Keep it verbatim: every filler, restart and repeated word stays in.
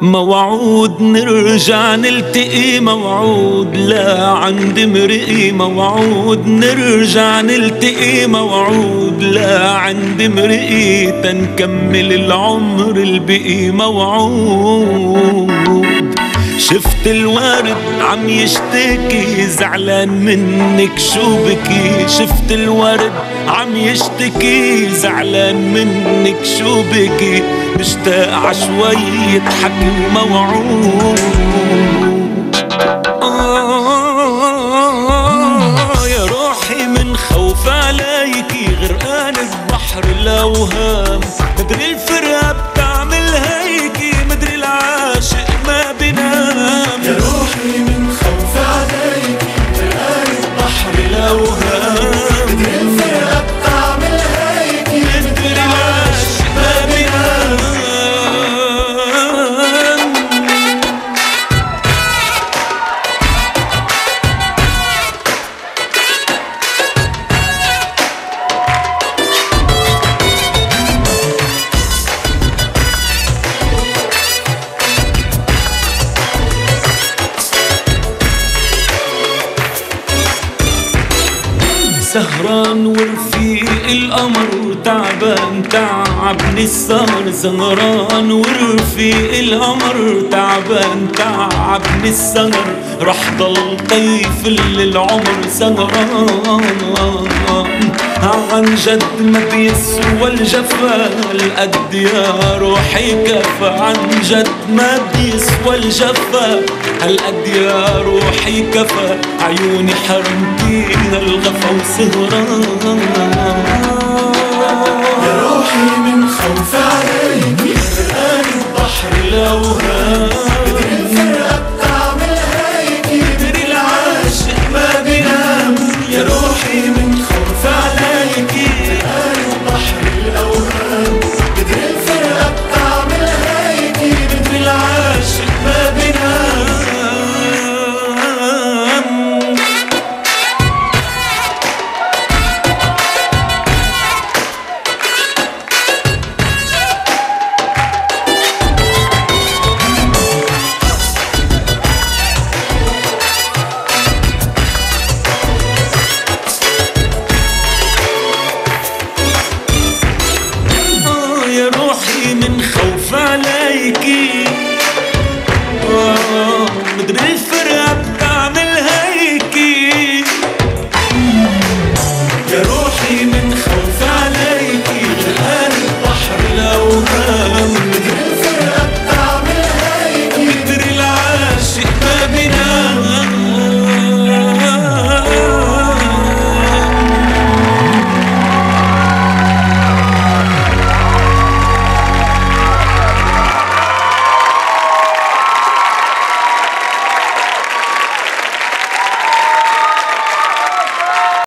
موعود نرجع نلتقي، موعود لا عند مرئي، موعود نرجع نلتقي، موعود لا عند مرئي، تنكمل العمر البقي. موعود شفت الوارد عم يشتكي، زعلان منك شو بكي، شفت الوارد عم يشتكي، زعلان منك شو بكي، مشتاق عشوية حكي. موعود آه يا روحي من خوف عليكي، غرقان البحر الأوهام، مدري الفرقة بتعمل هيكي، مدري العاشق ما بينام. يا روحي من خوف عليكي، غرقان البحر الأوهام، مدري الفرقة بتعمل هيكي، مدري العاشق ما بينام. سهران ورفيق القمر، تعبان تعبني السهر، سهران ورفيق القمر، تعبان تعبني السهر، رح ضل طيف للعمر. سهران عن جد ما بيسوى الجفا، القد يا روحي كفى، عن جد ما بيسوى الجفا، هالقد يا روحي كفى، عيوني حرمتيها الغفا. وسهران يا روحي من خوف عليكي، غرقان البحر الأوهام، مدري الفرقة بتعمل هيكي، مدري العاشق ما بينام. يا روحي من خوف عليكي، غرقان البحر الأوهام، مدري الفرقة بتعمل هيكي، مدري العاشق ما بينام. من خوف عليكي، مدري الفرق